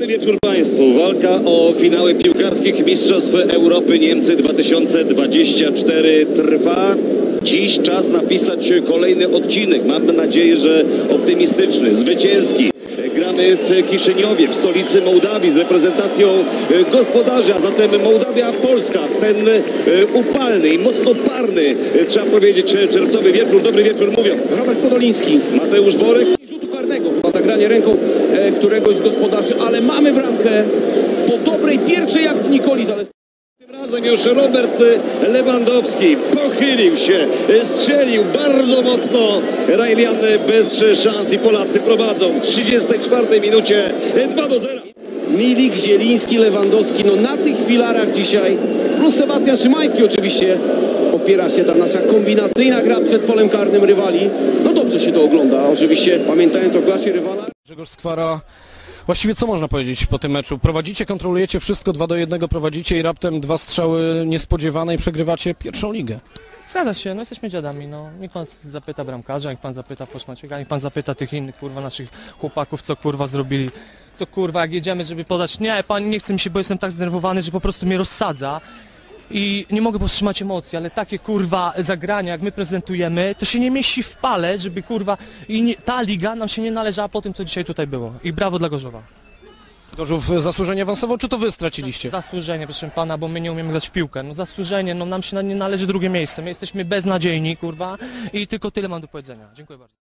Dobry wieczór Państwu. Walka o finały piłkarskich Mistrzostw Europy Niemcy 2024 trwa. Dziś czas napisać kolejny odcinek. Mam nadzieję, że optymistyczny, zwycięski. Gramy w Kiszyniowie, w stolicy Mołdawii z reprezentacją gospodarzy, a zatem Mołdawia-Polska. Ten upalny i mocno parny, trzeba powiedzieć, czerwcowy wieczór. Dobry wieczór mówią Robert Podoliński, Mateusz Borek. Zagranie ręką któregoś z gospodarzy, ale mamy bramkę po dobrej pierwszej jak z Nikoli. Tym razem już Robert Lewandowski pochylił się, strzelił bardzo mocno. Rajliany bez szans i Polacy prowadzą w 34 minucie 2-0. Milik, Zieliński, Lewandowski, no na tych filarach dzisiaj, plus Sebastian Szymański oczywiście. Opiera się ta nasza kombinacyjna gra przed polem karnym rywali. No dobrze się to ogląda, oczywiście pamiętając o klasie rywala. Grzegorz Skwara, właściwie co można powiedzieć po tym meczu? Prowadzicie, kontrolujecie wszystko, 2-1 prowadzicie i raptem dwa strzały niespodziewane i przegrywacie pierwszą ligę. Zgadza się, no jesteśmy dziadami, no. Niech pan zapyta bramkarza, niech pan zapyta Poszmacieka, niech pan zapyta tych innych, kurwa, naszych chłopaków, co kurwa zrobili. Co kurwa, jak jedziemy, żeby podać, nie, pan nie chce mi się, bo jestem tak zdenerwowany, że po prostu mnie rozsadza. I nie mogę powstrzymać emocji, ale takie kurwa zagrania, jak my prezentujemy, to się nie mieści w pale, żeby kurwa... I nie, ta liga nam się nie należała po tym, co dzisiaj tutaj było. I brawo dla Gorzowa. Gorzów zasłużenie awansował, czy to wy straciliście? Zasłużenie, proszę pana, bo my nie umiemy grać w piłkę. No zasłużenie, no nam się nie należy drugie miejsce. My jesteśmy beznadziejni, kurwa. I tylko tyle mam do powiedzenia. Dziękuję bardzo.